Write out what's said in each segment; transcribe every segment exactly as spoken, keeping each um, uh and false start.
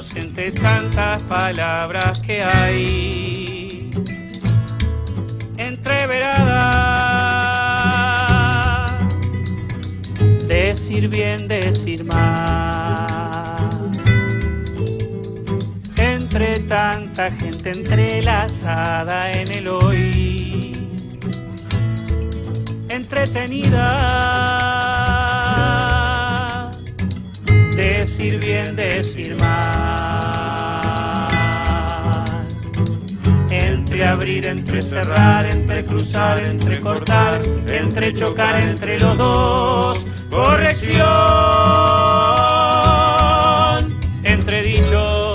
nosotros entre tantas palabras que hay entreveradas. Decir bien, decir mal. Entre tanta gente entrelazada en el hoy. Entretenida. Decir bien, decir mal. Entre abrir, entre cerrar, entre cruzar, entre cortar, entre chocar, entre los dos. Corrección. Entredichos.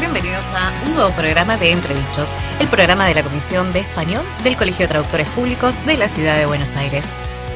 Bienvenidos a un nuevo programa de Entredichos, el programa de la Comisión de Español del Colegio de Traductores Públicos de la Ciudad de Buenos Aires.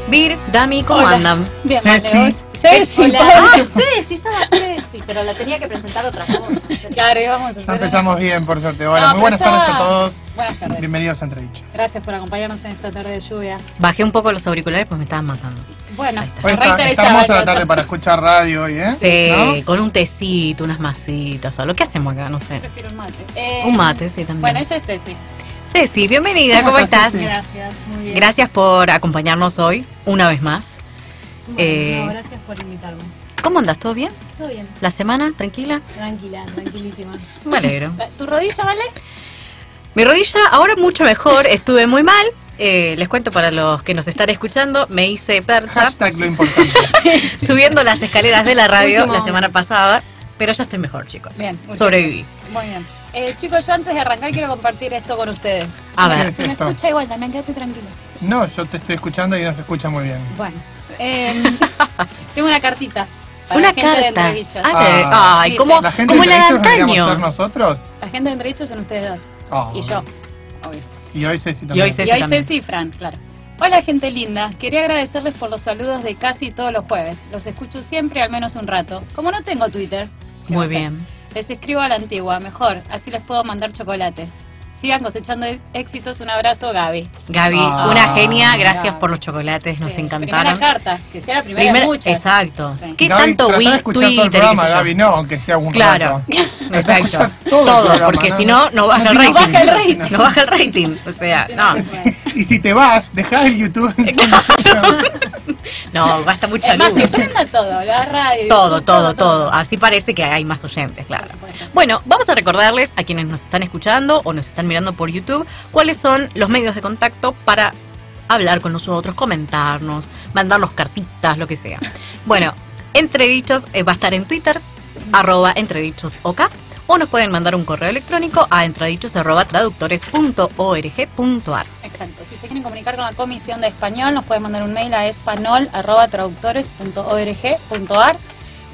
Bir, Dami, ¿cómo Hola. andan? Bien, Ceci. Ceci. Hola. Ah, Ceci, estaba Ceci, pero la tenía que presentar otra cosa. Claro, íbamos a hacer... Ya empezamos bien, por suerte. Hola, no, muy buenas ya... tardes a todos. Buenas tardes. Bienvenidos a Entredichos. Gracias por acompañarnos en esta tarde de lluvia. Bajé un poco los auriculares porque me estaban matando. Bueno, hoy está, estamos a la tarde para escuchar radio hoy, ¿eh? Sí, ¿no? Con un tecito, unas masitas, o lo que hacemos acá, no sé. Prefiero un mate. Eh, un mate, sí, también. Bueno, ella es Ceci. Ceci, bienvenida, ¿cómo, ¿cómo estás? Ceci? Gracias, muy bien. Gracias por acompañarnos hoy, una vez más. Bueno, eh, no, gracias por invitarme. ¿Cómo andas? ¿Todo bien? Todo bien. ¿La semana? ¿Tranquila? Tranquila, tranquilísima. Me alegro. ¿Tu rodilla, vale? Mi rodilla ahora mucho mejor, estuve muy mal. Eh, les cuento para los que nos están escuchando, me hice percha. Hashtag lo importante. Subiendo las escaleras de la radio la semana pasada, pero ya estoy mejor, chicos. Bien. Sobreviví. Bien. Muy bien. Eh, chicos, yo antes de arrancar quiero compartir esto con ustedes. A ver. Si me escucha igual, también quédate tranquilo. No, yo te estoy escuchando y no se escucha muy bien. Bueno. Eh, tengo una cartita. Una carta. De ah, ay, sí, ¿cómo la gente de Entredichos deberíamos ser nosotros? La gente de Entredichos son ustedes dos. Oh, y yo, obvio. Y hoy Ceci también. Y hoy Ceci, y hoy Ceci y Fran, claro. Hola, gente linda. Quería agradecerles por los saludos de casi todos los jueves. Los escucho siempre, al menos un rato. Como no tengo Twitter. Muy bien. Les escribo a la antigua, mejor. Así les puedo mandar chocolates. Sigan cosechando éxitos. Un abrazo, Gaby. Gaby, ah, una genia. Gracias Gaby. Por los chocolates. Nos sí, encantaron. Primera carta. Que sea la primera, primera de muchas. Exacto. Sí. ¿Qué Gaby, tanto Twitter? Escuchar todo el programa, Gaby, no, aunque sea un claro. rato. Exacto. Todo, todo programa, porque si no, no baja el rating. No baja el rating. O sea, no. Y si te vas, dejá el YouTube. No, gasta mucha luz. Además, que prenda todo, la radio. Todo, todo, todo. Así parece que hay más oyentes, claro. Bueno, vamos a recordarles a quienes nos están escuchando o nos están mirando por YouTube, cuáles son los medios de contacto para hablar con nosotros, comentarnos, mandarnos cartitas, lo que sea. Bueno, Entredichos eh, va a estar en Twitter, arroba entredichosok, o nos pueden mandar un correo electrónico a entredichos arroba traductores punto org punto ar. Exacto, si se quieren comunicar con la Comisión de Español, nos pueden mandar un mail a espanol arroba traductores punto org punto ar.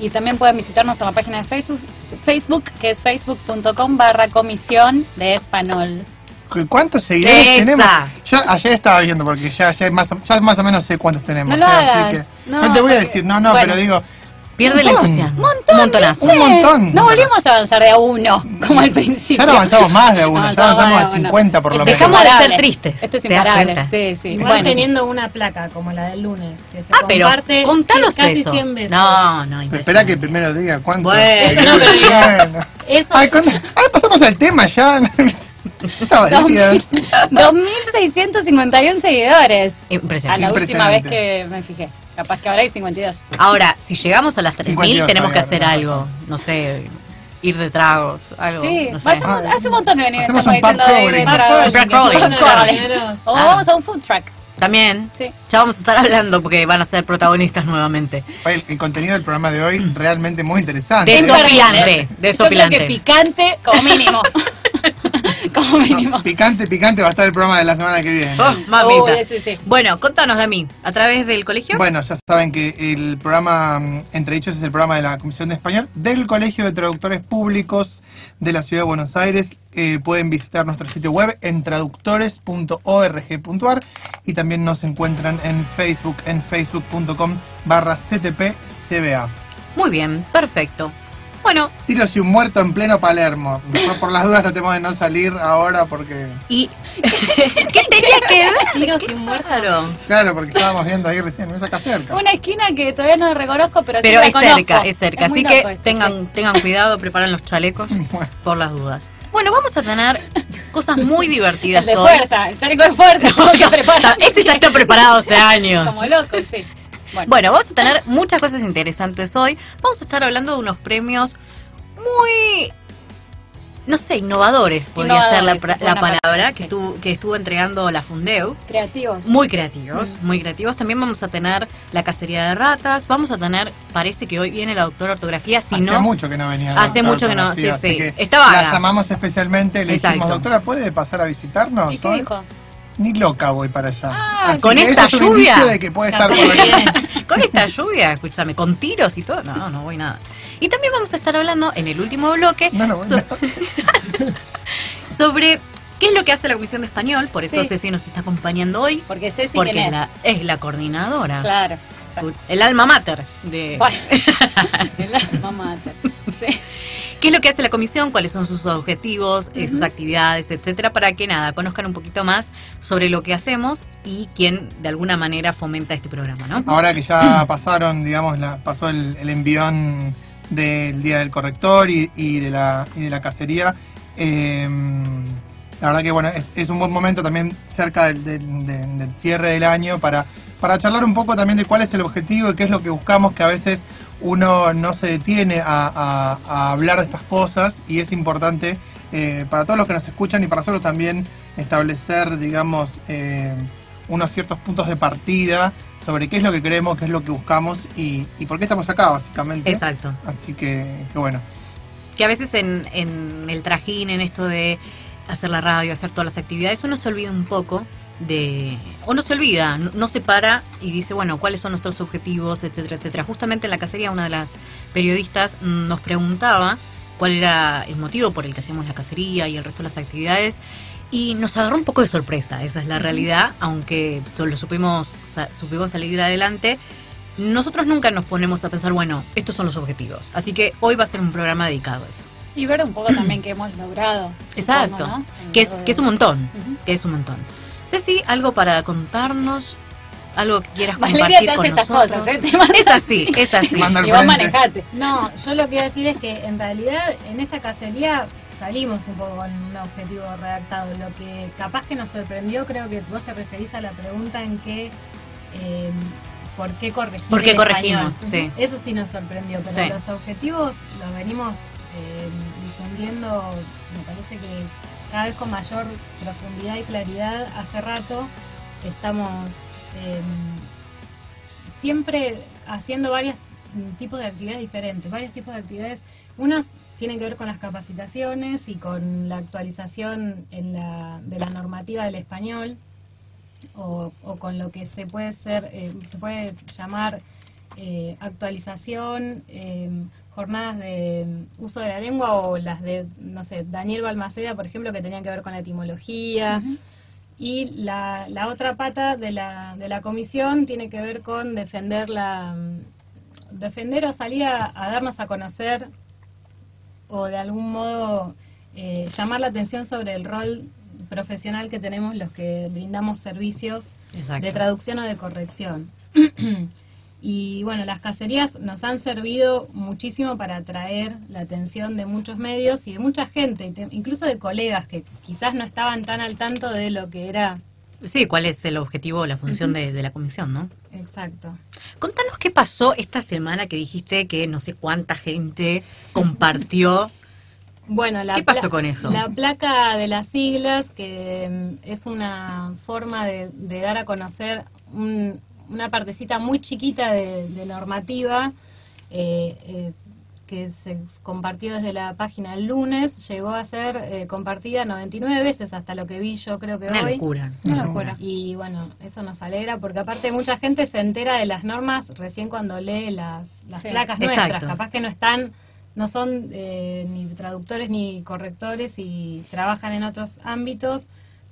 Y también pueden visitarnos en la página de Facebook, Facebook que es facebook.com barra comisión de español. ¿Cuántos seguidores Esa. tenemos? Yo ayer estaba viendo, porque ya, ya, más, o, ya más o menos sé cuántos tenemos. No, o sea, así que, no, no te voy porque, a decir, no, no, bueno, pero digo... Pierde la entusiasmo. Un montón. Un montón. No volvimos a avanzar de a uno, como al principio. Ya no avanzamos más de a uno, no, ya avanzamos a, a cincuenta por lo menos. Dejamos de ser tristes. Esto es imparable. Sí, sí. Igual bueno, teniendo una placa como la del lunes, que se ah, comparte pero, contanos casi eso. cien veces. No, no, impresionante. Espera que primero diga cuánto. Bueno. Eso no, bueno. Eso. Ay, Ay, pasamos al tema ya. dos mil seiscientos cincuenta y uno seguidores. Impresionante. A la última vez que me fijé. Capaz que ahora hay cincuenta y dos. Ahora, si llegamos a las tres mil, tenemos que hacer algo. No sé, ir de tragos, algo. Sí, no sé. Vayamos, ah, hace un montón que venimos diciendo de tragos. O vamos a un food truck. También. Sí. Ya vamos a estar hablando porque van a ser protagonistas nuevamente. El, el contenido del programa de hoy realmente muy interesante. Desopilante. Desopilante. Yo creo que picante como mínimo. Como mínimo. No, picante, picante va a estar el programa de la semana que viene. Oh, mamita. Oh, ese, sí. Bueno, contanos, Dami, a través del colegio. Bueno, ya saben que el programa Entredichos es el programa de la Comisión de Español del Colegio de Traductores Públicos de la Ciudad de Buenos Aires. Eh, pueden visitar nuestro sitio web en traductores punto org punto ar y también nos encuentran en Facebook, en facebook punto com barra C T P C B A. Muy bien, perfecto. Bueno. Tiros y un muerto en pleno Palermo. Por las dudas tratemos de no salir ahora porque... ¿Y qué tenía que ver? Tiros y un muerto. Claro, porque estábamos viendo ahí recién, me saca cerca. Una esquina que todavía no reconozco, pero, pero sí la conozco. Pero es cerca, es cerca. Así que esto, tengan, sí. tengan cuidado, preparen los chalecos bueno. por las dudas. Bueno, vamos a tener cosas muy divertidas hoy. El de hoy. fuerza, el chaleco de fuerza. No, que prepara. Ese ya está preparado hace años. Como loco, sí. Bueno. bueno, vamos a tener muchas cosas interesantes hoy. Vamos a estar hablando de unos premios muy, no sé, innovadores, podría innovadores, ser la, la palabra, palabra sí. que, estuvo, que estuvo entregando la Fundéu. Creativos. Muy creativos, mm. muy creativos. También vamos a tener la cacería de ratas, vamos a tener, parece que hoy viene la doctora ortografía. Si hace no, mucho que no venía. La hace mucho que no, sí, sí. Estaba. La llamamos especialmente, le Exacto. dijimos, doctora, ¿puede pasar a visitarnos? ¿Y qué dijo? Ni loca voy para allá. Ah, Así con que esta eso lluvia. Es un de que puede estar por ahí. Con esta lluvia, escúchame, con tiros y todo. No, no voy nada. Y también vamos a estar hablando en el último bloque no, no voy so nada. sobre qué es lo que hace la Comisión de Español. Por eso sí. Ceci nos está acompañando hoy. Porque Ceci porque ¿quién es? La, es la coordinadora. Claro. Exacto. El alma mater de. Bueno, el alma mater. Sí. ¿Qué es lo que hace la comisión? ¿Cuáles son sus objetivos, uh-huh. sus actividades, etcétera? Para que nada, conozcan un poquito más sobre lo que hacemos y quién de alguna manera fomenta este programa, ¿no? Ahora que ya pasaron, digamos, la, pasó el, el envión del Día del Corrector y, y, de, la, y de la cacería, eh, la verdad que bueno, es, es un buen momento también cerca del, del, del, del cierre del año para, para charlar un poco también de cuál es el objetivo y qué es lo que buscamos, que a veces uno no se detiene a, a, a hablar de estas cosas y es importante eh, para todos los que nos escuchan y para nosotros también establecer, digamos, eh, unos ciertos puntos de partida sobre qué es lo que queremos, qué es lo que buscamos y, y por qué estamos acá, básicamente. Exacto. Así que, que bueno. Que a veces en, en el trajín, en esto de hacer la radio, hacer todas las actividades, uno se olvida un poco de o no se olvida, no, no se para y dice, bueno, ¿cuáles son nuestros objetivos, etcétera, etcétera? Justamente en la cacería una de las periodistas nos preguntaba cuál era el motivo por el que hacíamos la cacería y el resto de las actividades y nos agarró un poco de sorpresa, esa es la realidad, aunque solo supimos, supimos salir adelante. Nosotros nunca nos ponemos a pensar, bueno, estos son los objetivos, así que hoy va a ser un programa dedicado a eso. Y ver un poco también que hemos logrado. Exacto, supongo, ¿no? que, es, de... que es un montón, uh-huh. que es un montón. Ceci, algo para contarnos, algo que quieras Valeria compartir te hace con estas nosotros. Cosas, ¿eh? Te es así, es así. Y vos manejate. No, yo lo que voy a decir es que en realidad en esta cacería salimos un poco con un objetivo redactado. Lo que capaz que nos sorprendió, creo que vos te referís a la pregunta en que eh, ¿por qué corregir? ¿Por qué corregimos? Sí. Eso sí nos sorprendió, pero sí. los objetivos los venimos eh, difundiendo, me parece que cada vez con mayor profundidad y claridad. Hace rato estamos eh, siempre haciendo varios tipos de actividades diferentes, varios tipos de actividades. Unas tienen que ver con las capacitaciones y con la actualización en la, de la normativa del español o, o con lo que se puede, ser, eh, se puede llamar eh, actualización, eh, jornadas de uso de la lengua o las de, no sé, Daniel Balmaceda, por ejemplo, que tenían que ver con la etimología. Uh-huh. Y la, la otra pata de la, de la comisión tiene que ver con defender, la, defender o salir a, a darnos a conocer o de algún modo eh, llamar la atención sobre el rol profesional que tenemos los que brindamos servicios Exacto. de traducción o de corrección. Y bueno, las cacerías nos han servido muchísimo para atraer la atención de muchos medios y de mucha gente, incluso de colegas que quizás no estaban tan al tanto de lo que era... Sí, cuál es el objetivo o la función de, de la comisión, ¿no? Exacto. Contanos qué pasó esta semana que dijiste que no sé cuánta gente compartió. Bueno, la ¿Qué pasó con eso? La placa de las siglas, que es una forma de, de dar a conocer un... una partecita muy chiquita de, de normativa eh, eh, que se compartió desde la página el lunes, llegó a ser eh, compartida noventa y nueve veces hasta lo que vi yo creo que una hoy. Locura. Una locura. Y bueno, eso nos alegra porque aparte mucha gente se entera de las normas recién cuando lee las, las sí. placas Exacto. nuestras, capaz que no están, no son eh, ni traductores ni correctores y trabajan en otros ámbitos.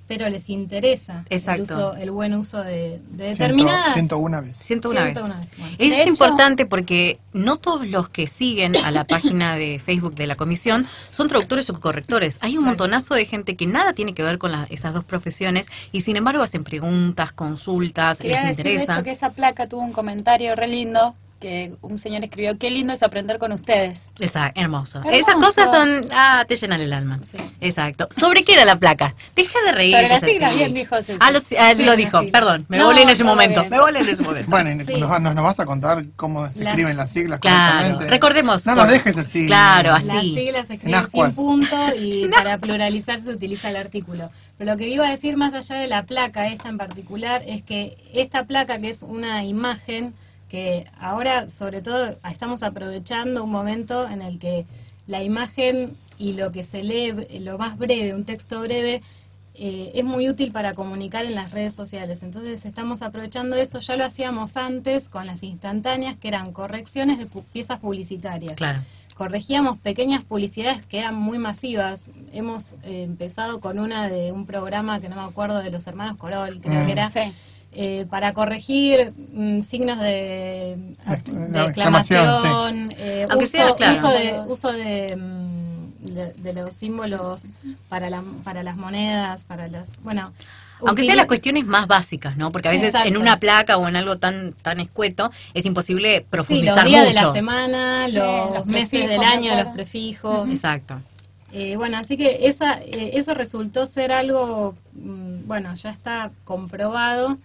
pero les interesa. Exacto. El, uso, el buen uso de, de determinadas... ciento una vez. ciento una vez. Bueno. Es de hecho, importante porque no todos los que siguen a la página de Facebook de la Comisión son traductores o correctores. Hay un montonazo de gente que nada tiene que ver con la, esas dos profesiones y sin embargo hacen preguntas, consultas, les interesa. Quería decir, de hecho, que esa placa tuvo un comentario re lindo que un señor escribió: qué lindo es aprender con ustedes. Exacto, hermoso. hermoso. Esas cosas son, ah, te llenan el alma. Sí. Exacto. ¿Sobre qué era la placa? Deja de reír. Sobre las siglas, bien dijo Ceci. Ah, lo, ah, sí, lo dijo, perdón, me no, volé en ese momento. Bien. Me volé en ese momento. Bueno, sí. nos, nos, nos vas a contar cómo se la... escriben las siglas. Claro, recordemos. No nos dejes así. Claro, así. Las siglas se escriben sin punto y para pluralizar se utiliza el artículo. Pero lo que iba a decir más allá de la placa esta en particular es que esta placa, que es una imagen, que ahora sobre todo estamos aprovechando un momento en el que la imagen y lo que se lee, lo más breve, un texto breve, eh, es muy útil para comunicar en las redes sociales. Entonces estamos aprovechando eso, ya lo hacíamos antes con las instantáneas, que eran correcciones de pu- piezas publicitarias. Claro. Corregíamos pequeñas publicidades que eran muy masivas. Hemos eh, empezado con una de un programa que no me acuerdo, de los hermanos Corol, creo mm, que era... Sí. Eh, para corregir mmm, signos de, de exclamación, exclamación sí. eh, uso, sea, claro. uso de, uso de, de, de los símbolos para, la, para las monedas, para las... bueno. Aunque sean las cuestiones más básicas, ¿no? Porque a veces Exacto. en una placa o en algo tan tan escueto es imposible profundizar mucho. Sí, los días mucho. de la semana, sí, los, los meses del año, los prefijos. Exacto. Eh, bueno, así que esa, eh, eso resultó ser algo, mmm, bueno, ya está comprobado,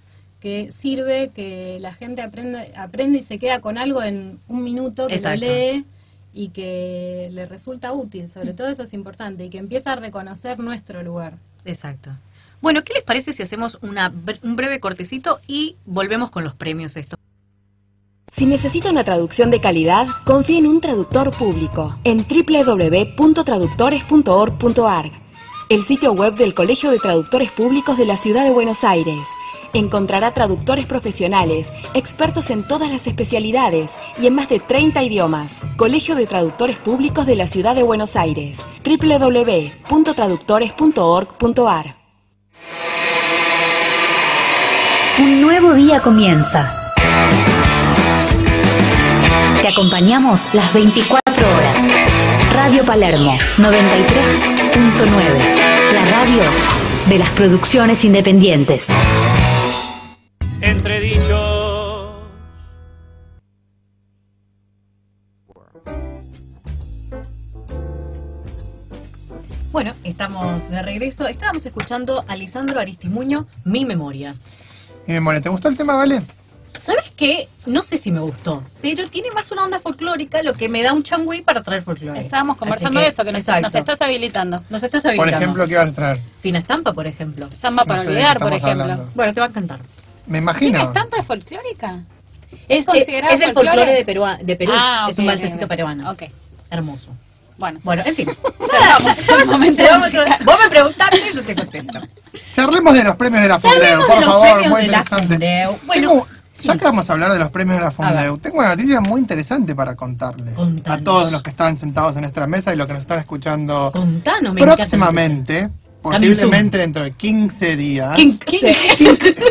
que sirve, que la gente aprende, aprende y se queda con algo en un minuto, que Exacto. lo lee y que le resulta útil. Sobre todo eso es importante, y que empieza a reconocer nuestro lugar. Exacto. Bueno, ¿qué les parece si hacemos una, un breve cortecito y volvemos con los premios estos? Si necesita una traducción de calidad, confíe en un traductor público en doble u doble u doble u punto traductores punto org punto a r, el sitio web del Colegio de Traductores Públicos de la Ciudad de Buenos Aires. Encontrará traductores profesionales, expertos en todas las especialidades y en más de treinta idiomas. Colegio de Traductores Públicos de la Ciudad de Buenos Aires, doble u doble u doble u punto traductores punto org punto a r. Un nuevo día comienza. Te acompañamos las veinticuatro horas. Radio Palermo noventa y tres punto nueve, la radio de las producciones independientes. Entredichos. Bueno, estamos de regreso. Estábamos escuchando a Lisandro Aristimuño, Mi Memoria. Mi Memoria, ¿te gustó el tema, Vale? ¿Sabes qué? No sé si me gustó, pero tiene más una onda folclórica, lo que me da un changüí para traer folclore. Estábamos conversando que, de eso, que nos, nos estás habilitando. Nos estás habilitando. Por ejemplo, ¿qué vas a traer? Fina estampa, por ejemplo. Samba para no sé, olvidar, por ejemplo. Hablando. Bueno, te va a encantar. Me imagino. ¿Fina estampa es folclórica? Es, ¿Es, es del folclore de Perú. De Perú. Ah, okay, es un balsecito okay, peruano. Okay. Hermoso. Bueno, bueno, en fin. Vos me preguntaste y yo te contesto. Charlemos de los premios de la Fundéu, por favor. Muy interesante. Bueno. Sí. Ya que vamos a hablar de los premios de la Fundéu, tengo una noticia muy interesante para contarles. Contanos. A todos los que están sentados en nuestra mesa y los que nos están escuchando. Contanos, me próximamente, posiblemente dentro de quince días,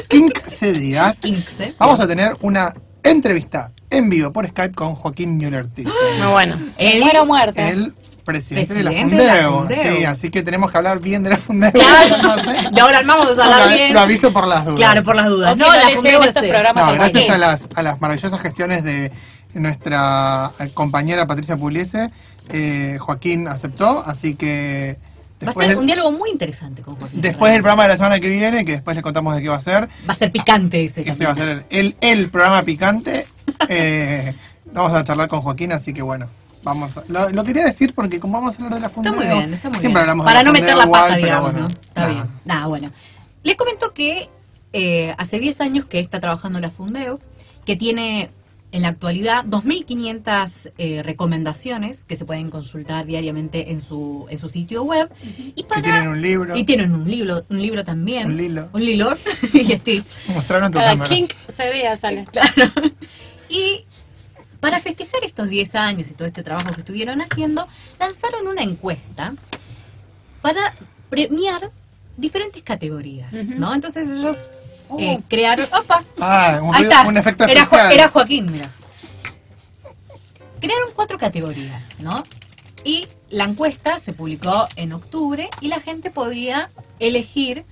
quince días, quince vamos a tener una entrevista en vivo por Skype con Joaquín Müller-Tiz. No, bueno, el muero muerto. El presidente, presidente de la Fundéu. Sí, así que tenemos que hablar bien de la Fundéu. Claro. Entonces, de ahora vamos a hablar bien. Lo aviso por las dudas. Claro, por las dudas. No, no la Fundéu estos programas. No, gracias a las, a las maravillosas gestiones de nuestra compañera Patricia Pugliese, eh, Joaquín aceptó, así que... Va a ser del, un diálogo muy interesante con Joaquín. Después del programa de la semana que viene, que después les contamos de qué va a ser. Va a ser picante ese. Ese va a ser el, el programa picante. Eh, vamos a charlar con Joaquín, así que bueno. Vamos a, lo, lo quería decir porque como vamos a hablar de la Fundéu, está muy bien, está muy siempre bien. Hablamos para de la no meter la igual, pata, digamos, bueno, ¿no? Está nah. bien. Nada, bueno. Les comento que eh, hace diez años que está trabajando en la Fundéu, que tiene en la actualidad dos mil quinientas eh, recomendaciones que se pueden consultar diariamente en su en su sitio web. Uh-huh. Y para, que tienen un libro. Y tienen un libro, un libro también. Un lilo. Un lilo. Y Stitch. Mostraron tu Cada cámara. Kink C D sale. Claro. Y... para festejar estos diez años y todo este trabajo que estuvieron haciendo, lanzaron una encuesta para premiar diferentes categorías, uh-huh. ¿no? Entonces ellos oh. eh, crearon... ¡Opa! Ah, un, Ahí está. un efecto era especial. Jo era Joaquín, mira. Crearon cuatro categorías, ¿no? Y la encuesta se publicó en octubre y la gente podía elegir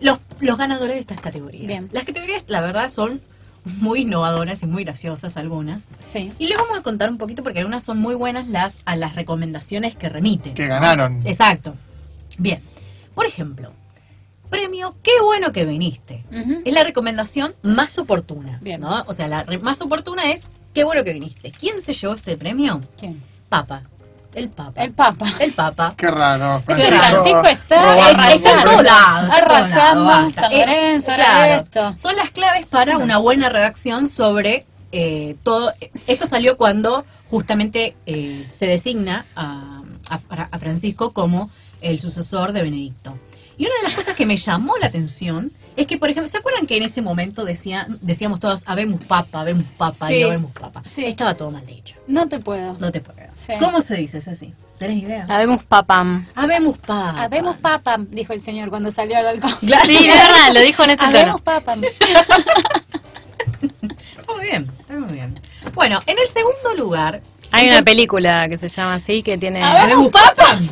los, los ganadores de estas categorías. Bien. Las categorías, la verdad, son... muy innovadoras y muy graciosas algunas. Sí. Y les vamos a contar un poquito porque algunas son muy buenas las a las recomendaciones que remiten. Que ganaron. Exacto. Bien. Por ejemplo, premio Qué bueno que viniste. Uh-huh. Es la recomendación más oportuna. Bien. ¿No? O sea, la re más oportuna es Qué bueno que viniste. ¿Quién se llevó este premio? ¿Quién? Papa. El Papa. El Papa. El Papa. Qué raro. Francisco, Francisco está arrasando. Arrasando. San Lorenzo, claro, esto. Son las claves para una buena redacción sobre eh, todo. Esto salió cuando justamente eh, se designa a, a, a Francisco como el sucesor de Benedicto. Y una de las cosas que me llamó la atención es que, por ejemplo, ¿se acuerdan que en ese momento decían, decíamos todos, habemos papa, habemos papa, sí, y no habemos papa? Sí. Estaba todo mal dicho. No te puedo. No te puedo. Sí. ¿Cómo se dice eso así? ¿Tenés idea? Habemos papam. Habemos papam. Habemos papam, dijo el señor cuando salió al balcón. Claro. Sí, de verdad, lo dijo en ese tono. Habemos papam. Está muy bien, está muy bien. Bueno, en el segundo lugar... Hay entonces, una película que se llama así, que tiene... ¿Habemos papam?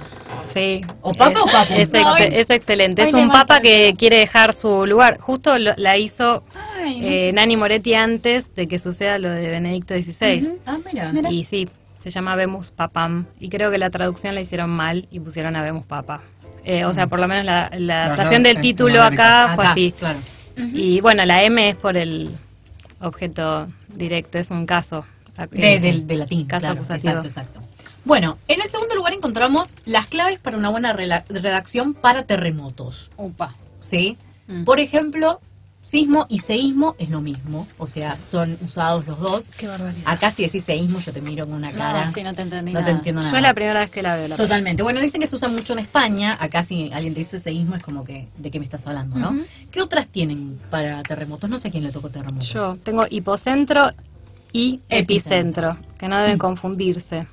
Sí. ¿O papa es, o papa? Es, no, ex, es excelente. Es un papa que quiere dejar su lugar. Justo lo, la hizo Ay, no. eh, Nani Moretti antes de que suceda lo de Benedicto dieciséis. Uh-huh. Ah, mira. mira. Y sí, se llama Vemus Papam. Y creo que la traducción la hicieron mal y pusieron a Vemus Papa. Eh, uh-huh. O sea, por lo menos la, la adaptación del en, título en acá fue acá, así. Claro. Uh-huh. Y bueno, la M es por el objeto directo. Es un caso. De, de, de latín. Caso claro, acusativo. Exacto, exacto. Bueno, en el segundo lugar encontramos las claves para una buena redacción para terremotos. Opa. ¿Sí? Mm. Por ejemplo, sismo y seísmo es lo mismo. O sea, son usados los dos. Qué barbaridad. Acá si decís seísmo yo te miro con una cara. No, sí, no te entendí No nada. te entiendo nada. Yo es la primera vez que la veo. La Totalmente. Parte. Bueno, dicen que se usa mucho en España. Acá si alguien te dice seísmo es como que, ¿de qué me estás hablando, no? Mm-hmm. ¿Qué otras tienen para terremotos? No sé a quién le tocó terremoto. Yo tengo hipocentro y epicentro. epicentro que no deben mm. confundirse.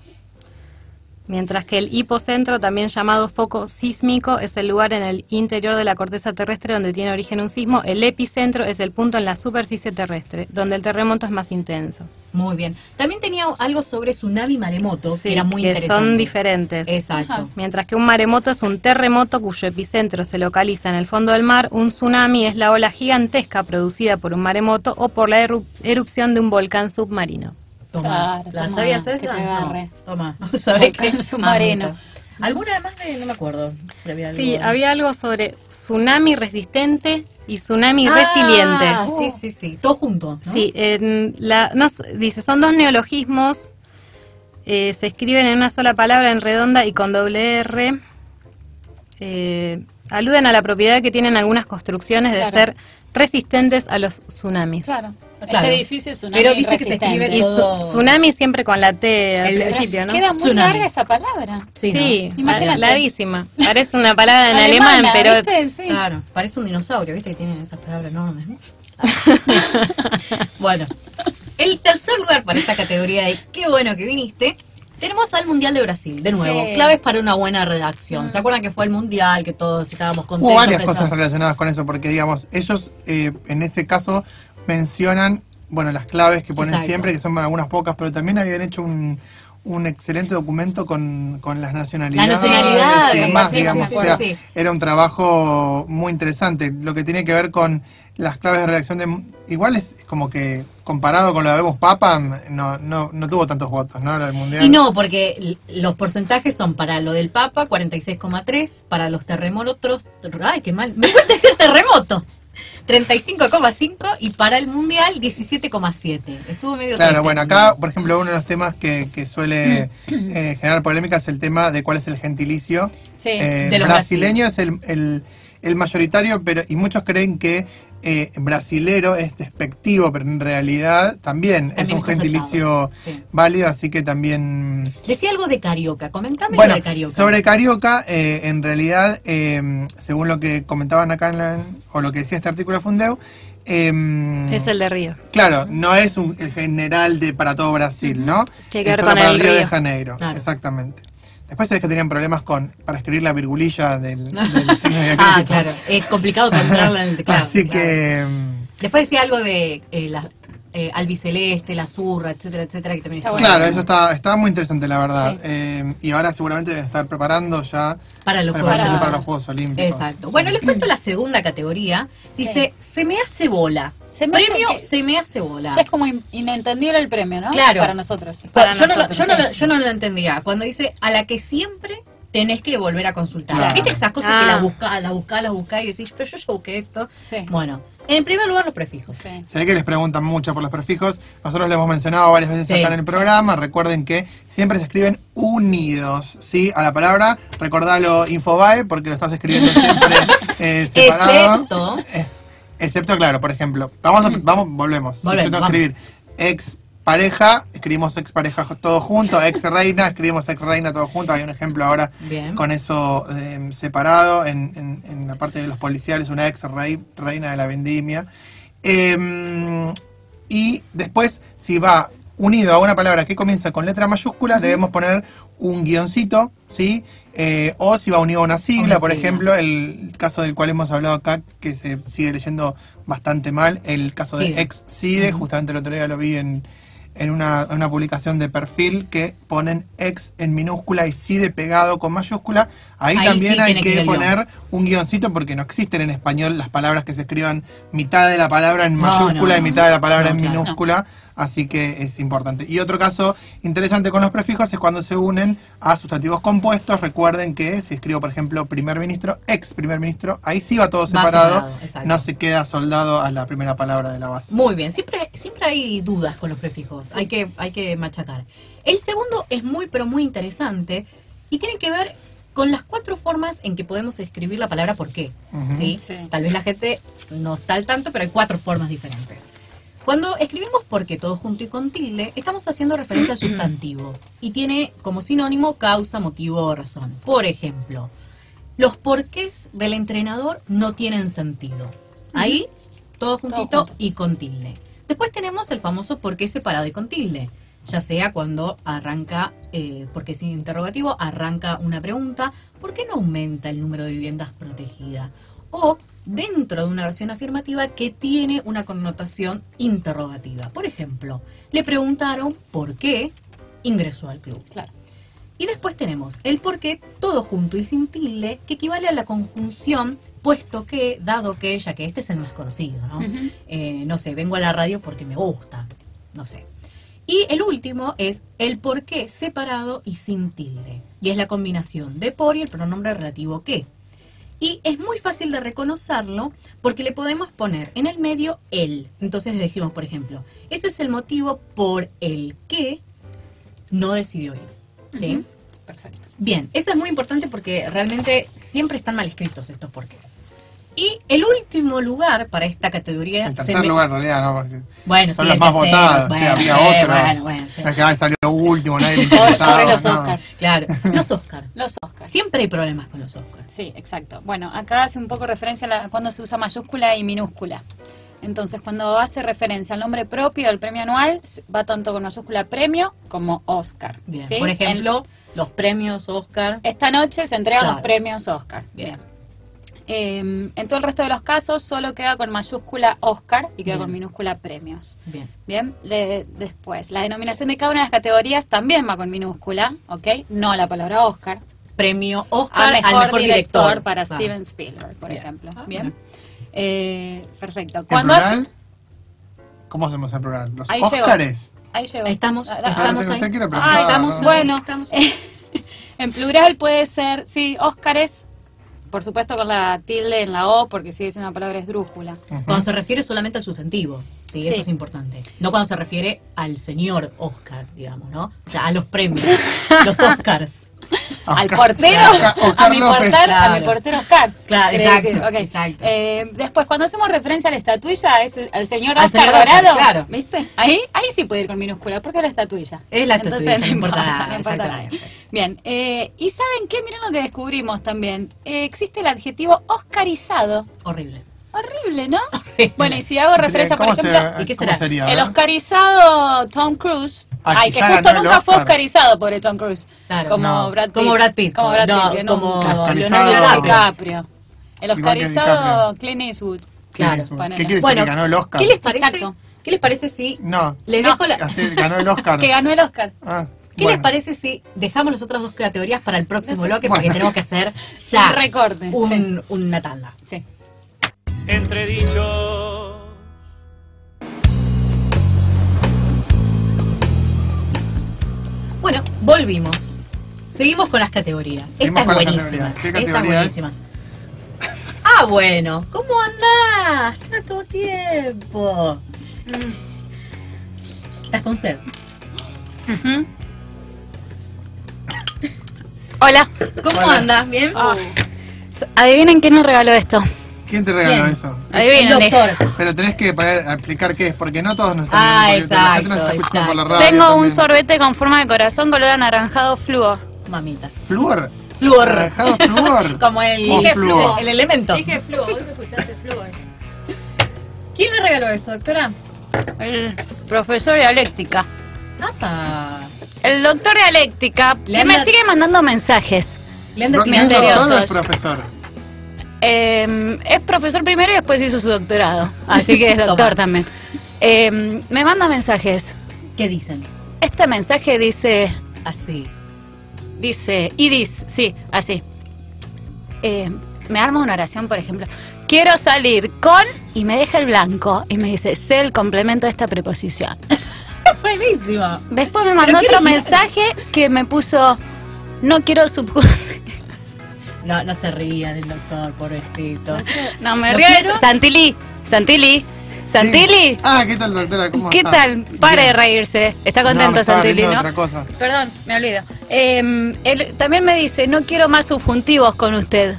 Mientras que el hipocentro, también llamado foco sísmico, es el lugar en el interior de la corteza terrestre donde tiene origen un sismo. El epicentro es el punto en la superficie terrestre, donde el terremoto es más intenso. Muy bien. También tenía algo sobre tsunami y maremoto, sí, que era muy que interesante. Son diferentes. Exacto. Ajá. Mientras que un maremoto es un terremoto cuyo epicentro se localiza en el fondo del mar, un tsunami es la ola gigantesca producida por un maremoto o por la erup erupción de un volcán submarino. Toma, claro, ¿la sabías esa? No, toma, sabés que es submarino. ¿Alguna más de, no me acuerdo? Si había algo... Sí, había algo sobre tsunami resistente y tsunami ah, resiliente. Ah, sí, sí, sí, todo junto, ¿no? Sí, en la, no, dice, son dos neologismos, eh, se escriben en una sola palabra en redonda y con doble R. Eh, aluden a la propiedad que tienen algunas construcciones claro. de ser resistentes a los tsunamis. Claro. Claro. Este edificio es tsunami. Pero dice resistente. que se escribe todo... Y tsunami siempre con la T al el, principio, ¿no? Queda muy tsunami. larga esa palabra. Sí, sí, ¿no? Imagínate. Larguísima. Parece una palabra en alemán, pero... ¿viste? Sí. Claro, parece un dinosaurio, ¿viste? Que tienen esas palabras enormes, ¿no? Bueno, el tercer lugar para esta categoría de Qué bueno que viniste... Tenemos al Mundial de Brasil, de nuevo, sí. claves para una buena redacción. ¿Se acuerdan que fue el Mundial, que todos estábamos contentos? Hubo varias pensando? cosas relacionadas con eso, porque digamos, ellos eh, en ese caso mencionan, bueno, las claves que ponen Exacto. siempre, que son algunas pocas, pero también habían hecho un, un excelente documento con, con las nacionalidades. La nacionalidad, y demás, sí, digamos, sí, sí, o sea, sí. era un trabajo muy interesante. Lo que tiene que ver con las claves de redacción de... Igual es como que... Comparado con lo de Vemos Papa, no, no, no tuvo tantos votos, ¿no? El mundial. Y no, porque los porcentajes son para lo del Papa, cuarenta y seis coma tres, para los terremotos, ay, qué mal, me cuesta decir terremoto, treinta y cinco coma cinco, y para el mundial, diecisiete coma siete. Estuvo medio... Claro, triste. Bueno, acá, por ejemplo, uno de los temas que, que suele eh, generar polémica es el tema de cuál es el gentilicio. Sí, eh, de los brasileño es el, el, el mayoritario, pero y muchos creen que... Eh, brasilero es despectivo, pero en realidad también, también es un gentilicio sí. válido, así que también... Decía algo de carioca, comentame bueno, lo de carioca. Sobre carioca, eh, en realidad, eh, según lo que comentaban acá, en la, o lo que decía este artículo de Fundéu, eh, es el de Río. Claro, no es un, el general de para todo Brasil, ¿no? Que es para el Río de Janeiro, claro. Exactamente. Después es que tenían problemas con para escribir la virgulilla del, del signo de acrílico. Ah, claro. Es complicado encontrarla en el teclado. Así claro. que... Después decía algo de eh, la, eh, albiceleste, la zurra, etcétera, etcétera, que también está bueno. Claro, eso está, está muy interesante, la verdad. Sí. Eh, y ahora seguramente deben estar preparando ya para los, juegos. Para los Juegos Olímpicos. Exacto. Sí. Bueno, les cuento la segunda categoría. Dice, sí. se me hace bola. Se me premio hace que, se me hace bola. Ya es como in, inentendible el premio, ¿no? Claro. Para nosotros. Para yo, nosotros no lo, yo, no lo, yo no lo entendía. Cuando dice a la que siempre tenés que volver a consultar. Claro. ¿Viste esas cosas ah. que las buscás, las buscás, las buscás y decís, pero yo ya busqué esto? Sí. Bueno, en primer lugar los prefijos. Sí. Se ve que les preguntan mucho por los prefijos. Nosotros lo hemos mencionado varias veces sí, acá en el programa. Sí. Recuerden que siempre se escriben unidos, ¿sí? A la palabra. Recordalo, Infobae, porque lo estás escribiendo siempre eh, separado. Excepto... Eh, Excepto, claro, por ejemplo, vamos, a, vamos volvemos. Volvemos si yo tengo que escribir ex pareja, escribimos ex pareja todo junto, ex reina, escribimos ex reina todo junto. Hay un ejemplo ahora Bien. con eso eh, separado en, en, en la parte de los policiales, una ex rey, reina de la vendimia. Eh, y después, si va unido a una palabra que comienza con letra mayúscula, uh-huh. debemos poner un guioncito, ¿sí? Eh, o si va unido a una sigla, una por sigla. ejemplo, el caso del cual hemos hablado acá, que se sigue leyendo bastante mal, el caso sí. de ex-cide, uh-huh. justamente el otro día lo vi en, en una, una publicación de Perfil, que ponen ex en minúscula y cide pegado con mayúscula, ahí, ahí también sí hay que, que poner un guioncito, porque no existen en español las palabras que se escriban mitad de la palabra en mayúscula no, no, y mitad de la palabra no, en claro, minúscula. No. Así que es importante. Y otro caso interesante con los prefijos es cuando se unen a sustantivos compuestos. Recuerden que si escribo, por ejemplo, primer ministro, ex primer ministro, ahí sí va todo separado. Separado no se queda soldado a la primera palabra de la base. Muy bien. Siempre, siempre hay dudas con los prefijos. Sí. Hay que, hay que machacar. El segundo es muy, pero muy interesante y tiene que ver con las cuatro formas en que podemos escribir la palabra por qué. Uh-huh. ¿Sí? Sí. Tal vez la gente no está al tanto, pero hay cuatro formas diferentes. Cuando escribimos porque todo junto y con tilde, estamos haciendo referencia al sustantivo y tiene como sinónimo causa, motivo o razón. Por ejemplo, los porqués del entrenador no tienen sentido. Ahí, todo juntito todo junto. Y con tilde. Después tenemos el famoso porqué separado y con tilde. Ya sea cuando arranca, eh, porque sin interrogativo, arranca una pregunta, ¿por qué no aumenta el número de viviendas protegidas? O dentro de una oración afirmativa que tiene una connotación interrogativa. Por ejemplo, le preguntaron por qué ingresó al club. Claro. Y después tenemos el por qué todo junto y sin tilde, que equivale a la conjunción puesto que, dado que, ya que este es el más conocido, ¿no? Uh-huh. eh, no sé, vengo a la radio porque me gusta, no sé. Y el último es el por qué separado y sin tilde, y es la combinación de por y el pronombre relativo que. Y es muy fácil de reconocerlo porque le podemos poner en el medio el. Entonces decimos, por ejemplo, ese es el motivo por el que no decidió ir. ¿Sí? Uh-huh. Perfecto. Bien, eso es muy importante porque realmente siempre están mal escritos estos porqués. Y el último lugar para esta categoría... El tercer me... lugar en realidad, ¿no? Porque bueno, son sí, los más terceros, votados, bueno, que había eh, otros. Bueno, bueno, sí. La que salió último, nadie le interesaba. Por los no. Oscar. Claro, los Oscar. Los Oscar. Siempre hay problemas con los Oscar. Sí, exacto. Bueno, acá hace un poco referencia a la, cuando se usa mayúscula y minúscula. Entonces, cuando hace referencia al nombre propio del premio anual, va tanto con mayúscula premio como Oscar. Bien. ¿Sí? Por ejemplo, en, los premios Oscar. Esta noche se entregan claro. los premios Oscar. Bien. Bien. Eh, en todo el resto de los casos solo queda con mayúscula Oscar y queda Bien. con minúscula premios. Bien. Bien. Le, después, la denominación de cada una de las categorías también va con minúscula, ¿ok? No la palabra Oscar. Premio Oscar al mejor, al mejor director, director para ah. Steven Spielberg, por Bien. ejemplo. Ah, Bien. Bueno. Eh, perfecto. Cuando hace... ¿Cómo hacemos el plural? Los ahí Oscars. Llegó. Ahí llegó. Estamos, ah, estamos ahí. Usted ah, estamos, ¿no? Bueno, estamos. En plural puede ser, sí, Oscars. Por supuesto con la tilde en la O, porque si es una palabra esdrújula. Uh-huh. Cuando se refiere solamente al sustantivo, ¿sí? Sí, eso es importante. No cuando se refiere al señor Oscar, digamos, ¿no? O sea, a los premios, los Oscars. Oscar. Al portero, Oscar, Oscar a, mi porter, claro. a mi portero Oscar. Claro, exacto. Okay. exacto. Eh, después, cuando hacemos referencia a la estatuilla, es al señor al Oscar señor Dorado. Oscar, claro. ¿Viste? Ahí, ahí sí puede ir con minúscula, porque es la estatuilla. Es la estatuilla, no importa. No importa. Bien, eh, y ¿saben qué? Miren lo que descubrimos también. Eh, existe el adjetivo oscarizado. Horrible. Horrible, ¿no? Horrible. Bueno, y si hago referencia, por ejemplo, se, ¿y qué será? Sería, el oscarizado Tom Cruise Ah, Ay, que justo nunca fue oscarizado, pobre Tom Cruise. Claro, como, no. Brad Pitt, como Brad Pitt. Como Brad Pitt. No, que no, como Leonardo DiCaprio. El oscarizado Clint Eastwood. Claro. Eastwood. ¿Qué quiere bueno, decir que ganó el Oscar? ¿Qué les parece? Exacto. ¿Qué les parece si... No, les no. Dejo la... ganó el Oscar. Que ganó el Oscar. Ah, ¿qué bueno. les parece si dejamos las otras dos categorías para el próximo no sé. bloque? Bueno. Porque tenemos que hacer ya un recorte, un, sí. una tanda. Sí. Entredichos. Bueno, volvimos. Seguimos con las categorías. Seguimos Esta es buenísima. ¿Qué Esta es buenísima. Ah, bueno. ¿Cómo andás? Tanto tiempo. ¿Estás con sed? Uh-huh. Hola. ¿Cómo Hola. andas? ¿Bien? Oh. Adivinen quién me regaló esto. ¿Quién te regaló ¿Quién? eso? Adivinen. El doctor. Pero tenés que parar, explicar qué es, porque no todos nos están ah, viendo. Ah, exacto, exacto. Escuchando por la radio Tengo también. un sorbete con forma de corazón, color anaranjado, flúor. Mamita. ¿Flúor? Flúor. Anaranjado, flúor. Como el, o flúor. el, el elemento. Dije flúor, vos escuchaste flúor. ¿Quién le regaló eso, doctora? El profesor de dialéctica. Nata. El doctor de dialéctica, que anda... me sigue mandando mensajes. Le han misteriosos. ¿No es doctor o el profesor? Eh, es profesor primero y después hizo su doctorado. Así que es doctor también. Eh, me manda mensajes. ¿Qué dicen? Este mensaje dice... Así. Dice... Y dice... Sí, así. Eh, me arma una oración, por ejemplo... Quiero salir con... Y me deja el blanco. Y me dice, sé el complemento de esta preposición. Buenísimo. Después me mandó otro mensaje que me puso... No quiero subjuntar. No, no se ría del doctor, pobrecito. No, me río de Santilli, Santilli, Santilli. Sí. Ah, ¿qué tal, doctora? ¿Cómo ¿Qué está? tal? Pare Bien. de reírse. Está contento no, Santilli, ¿no? Otra cosa. Perdón, me olvido. Eh, él también me dice, no quiero más subjuntivos con usted.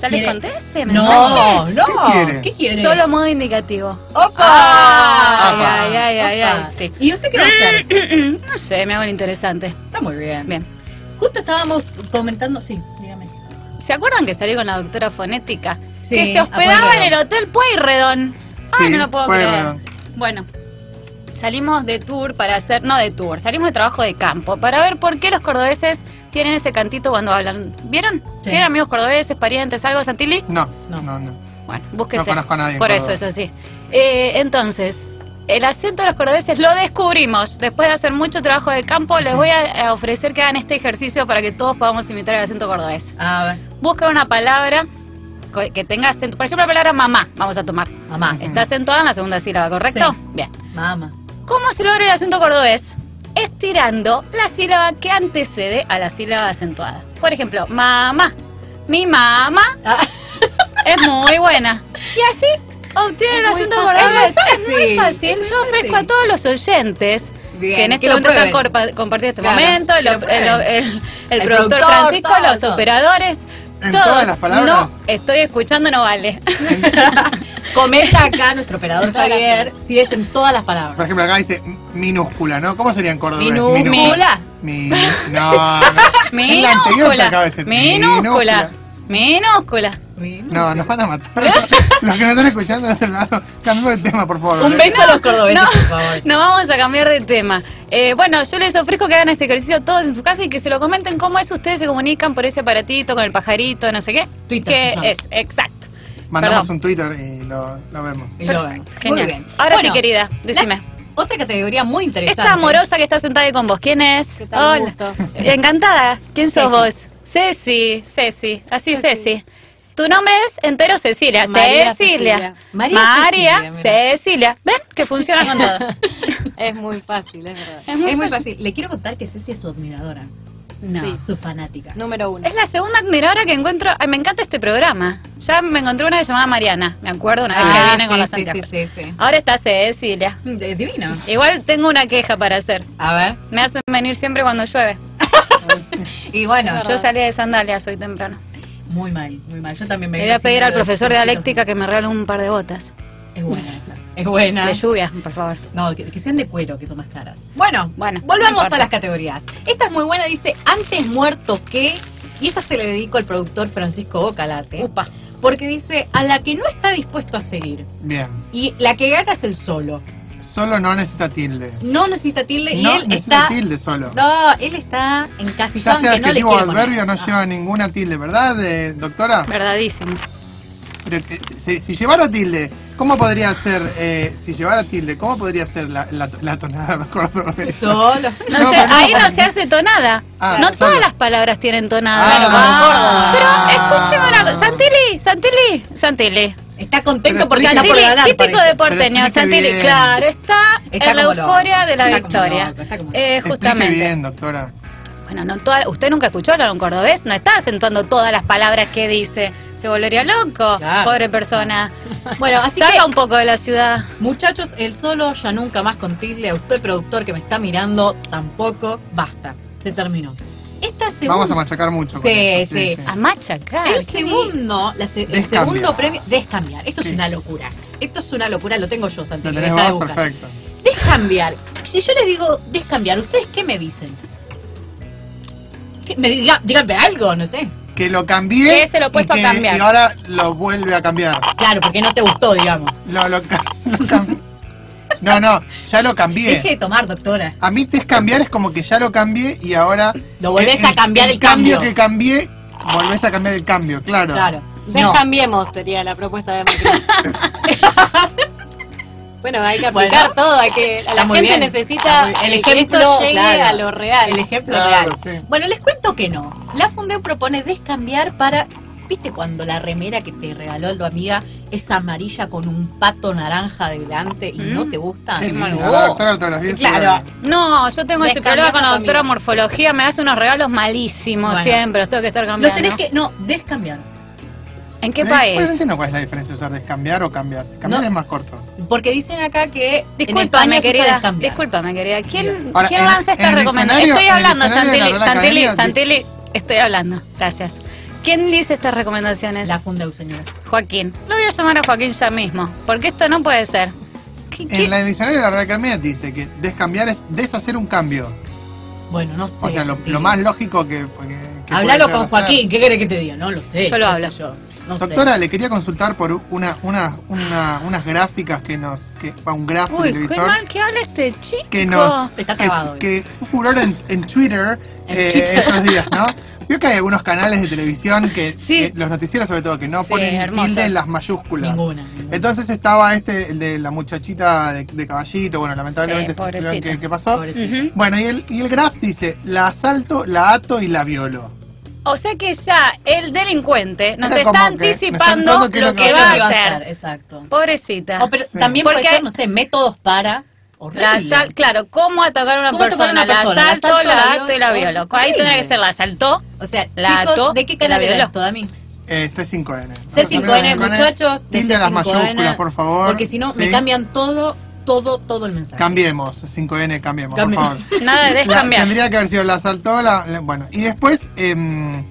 ¿Ya les conté este mensaje? No, no. ¿Qué quiere? ¿Qué quiere? Solo modo indicativo. ¡Opa! Ay, Opa. ay, ay, ay, ay sí. ¿Y usted qué va a hacer? No sé, me hago el interesante. Está muy bien. Bien. Justo estábamos comentando, sí, dígame. ¿Se acuerdan que salí con la doctora fonética? Sí, que se hospedaba en el hotel Pueyrredón. Sí, Ay, no lo puedo Pueyrredón. creer. Bueno, salimos de tour para hacer... No de tour, salimos de trabajo de campo para ver por qué los cordobeses tienen ese cantito cuando hablan. ¿Vieron? Sí. ¿Tienen amigos cordobeses, parientes, algo, Santilli? No, no, no. no. Bueno, búsquese. No conozco a nadie. Por eso es así. Eh, entonces... El acento de los cordobeses lo descubrimos. Después de hacer mucho trabajo de campo, les voy a, a ofrecer que hagan este ejercicio para que todos podamos imitar el acento cordobés. A ver. Busca una palabra que tenga acento. Por ejemplo, la palabra mamá, vamos a tomar. Mamá. Está acentuada en la segunda sílaba, ¿correcto? Sí. Bien. Mamá. ¿Cómo se logra el acento cordobés? Estirando la sílaba que antecede a la sílaba acentuada. Por ejemplo, mamá. Mi mamá ah. es muy buena. Y así... Obtiene el acento cordobés. Es muy fácil. Yo ofrezco a todos los oyentes Bien, que en este que momento están compartiendo este claro, momento, el, el, el, el, el productor Francisco, todo, los todo. operadores, ¿En todos. Todas las palabras? No, estoy escuchando, no vale. Comenta acá nuestro operador Javier si es en todas las palabras. Por ejemplo, acá dice minúscula, ¿no? ¿Cómo sería en cordobés? Minúscula. Minúscula. Mi, no, no. Minúscula. Minúscula. Minúscula. No, nos van a matar. Los que no están escuchando, no hacen nada. Cambiemos de tema, por favor. Un beso no, a los cordobeses, no, por favor. No vamos a cambiar de tema. Eh, bueno, yo les ofrezco que hagan este ejercicio todos en su casa y que se lo comenten cómo es. Ustedes se comunican por ese aparatito, con el pajarito, no sé qué. Twitter. Que Susana. es, exacto. Mandamos Perdón. un Twitter y lo, lo vemos. Y lo vemos. Genial. Muy bien. Ahora bueno, sí, querida, decime. La... Otra categoría muy interesante. Esta amorosa que está sentada ahí con vos. ¿Quién es? ¿Qué tal? Hola. Gusto. Encantada. ¿Quién sos vos? Ceci. Ceci. Así, Ceci. Ceci. Tu nombre es entero Cecilia. María Cecilia. Cecilia. María, María Cecilia, Cecilia. Ven que funciona con todo. Es muy fácil, es verdad. Es muy, es muy fácil. fácil. Le quiero contar que Ceci es su admiradora. No, sí. su fanática. Número uno. Es la segunda admiradora que encuentro. Ay, me encanta este programa. Ya me encontré una que llamaba Mariana. Me acuerdo una vez ah, que viene sí, con los sí, anteojos. Sí, sí, sí. Ahora está Cecilia. Es divino. Igual tengo una queja para hacer. A ver. Me hacen venir siempre cuando llueve. Y bueno. Yo salí de sandalias hoy temprano. Muy mal, muy mal. Yo también me voy a pedir al profesor de dialéctica que me regale un par de botas. Es buena esa. Es buena. De lluvia, por favor. No, que, que sean de cuero, que son más caras. Bueno, bueno, volvamos a las categorías. Esta es muy buena, dice antes muerto que... Y esta se le dedico al productor Francisco Bocalate. Upa. Porque dice a la que no está dispuesto a seguir. Bien. Y la que gana es el solo. Solo no necesita tilde. No necesita tilde y no él necesita está... tilde solo. No, él está encasillado. Ya sea el adjetivo o adverbio no, no lleva ninguna tilde, ¿verdad, eh, doctora? Verdadísimo. Pero eh, si, si llevara tilde, ¿cómo podría ser, eh, si llevara tilde, cómo podría ser la, la, la tonada? Me acuerdo de eso. Solo. No, no, se, no, ahí no se hace tonada. Ah, no solo. Todas las palabras tienen tonada. Ah, no, ah, pero escúcheme una cosa. Santilli, Santilli, Santilli. Está contento porque está por ganar. Típico de porteño, Santilli, claro, está, está en la euforia de la victoria. Eh, justamente. Explique bien, doctora. Bueno, no toda, usted nunca escuchó hablar un cordobés, no está acentuando todas las palabras que dice. Se volvería loco, claro. Pobre persona. Bueno, así saca que, un poco de la ciudad. Muchachos, el solo ya nunca más con tilde. A usted, productor, que me está mirando, tampoco. Basta, se terminó. Esta segunda... Vamos a machacar mucho con sí, eso, sí, sí. sí, a machacar. El segundo, la se, el segundo premio... Descambiar. Esto sí. es una locura. Esto es una locura, lo tengo yo, Santiago. Lo tenés vos, perfecto. Descambiar. Si yo les digo descambiar, ¿ustedes qué me dicen? ¿Qué? Me diga, díganme algo, no sé. Que lo cambié que se lo y, que, a cambiar. y ahora lo vuelve a cambiar. Claro, porque no te gustó, digamos. No, lo, lo cambié. No, no, ya lo cambié. Deje de tomar, doctora. A mí descambiar es como que ya lo cambié y ahora... Lo volvés el, a cambiar el, el cambio. El cambio que cambié, volvés a cambiar el cambio, claro. Claro. Descambiemos no. sería la propuesta de Macri. Bueno, hay que aplicar bueno, todo. Hay que, a la gente bien. necesita el ejemplo, que esto llegue claro, a lo real. El ejemplo claro, real. Sí. Bueno, les cuento que no. La Fundéu propone descambiar para... ¿Viste cuando la remera que te regaló tu amiga es amarilla con un pato naranja delante y mm. no te gusta? Sí, no, la doctora, te las vi, claro. No, yo tengo ese problema con la doctora de morfología, me hace unos regalos malísimos bueno. siempre, los tengo que estar cambiando. Los tenés que, no, descambiar. ¿En qué país? Pues no entiendo cuál es la diferencia de usar descambiar o cambiarse. Cambiar no, es más corto. Porque dicen acá que... Disculpame, querida. Disculpame, querida. ¿Quién, Ahora, ¿quién en, lanza esta recomendación? Estoy hablando, Santilli, Santilli, Santilli. Estoy hablando, gracias. ¿Quién dice estas recomendaciones? La Fundéu, señora. Joaquín. Lo voy a llamar a Joaquín ya mismo, porque esto no puede ser. ¿Qué, qué? En la diccionario de la Real Academia dice que descambiar es deshacer un cambio. Bueno, no sé. O sea, lo, lo más lógico que... que Háblalo con Joaquín, ¿qué querés que te diga? No lo sé. Yo lo hablo. Yo. No Doctora, sé. le quería consultar por una, una, una, unas gráficas que nos... Que, un graf de televisor. Uy, qué mal que habla este chico. Que nos... Está acabado, que, que furor en, en Twitter... Eh, estos días, ¿no? Creo que hay algunos canales de televisión que, sí. que los noticieros sobre todo que no sí, ponen tilde en las mayúsculas. Ninguna, ninguna. Entonces estaba este, el de la muchachita de, de Caballito, bueno, lamentablemente sí, fue que, que pasó. Uh-huh. Bueno, y el, y el graf dice, la asalto, la ato y la violo. O sea que ya el delincuente nos está, está anticipando que lo que, que va a hacer. Va a hacer. Exacto. Pobrecita. Oh, pero sí. También porque puede ser, no sé, métodos para... La asal, claro, ¿cómo atacar a una, ¿Cómo persona? Atacar a una persona? La asalto, asalto la ato y la violo. Ahí horrible. Tendría que ser la asaltó, o sea, la chicos, ato, ¿de qué canal era esto, Dami? Eh, C cinco N. No, C cinco N, muchachos, tilden las mayúsculas, por favor. Porque si no, sí. me cambian todo, todo, todo el mensaje. Cambiemos, C cinco N, cambiemos, cambiemos. por favor. Nada de cambiar. Tendría que haber sido la asaltó, la, la... Bueno, y después, eh,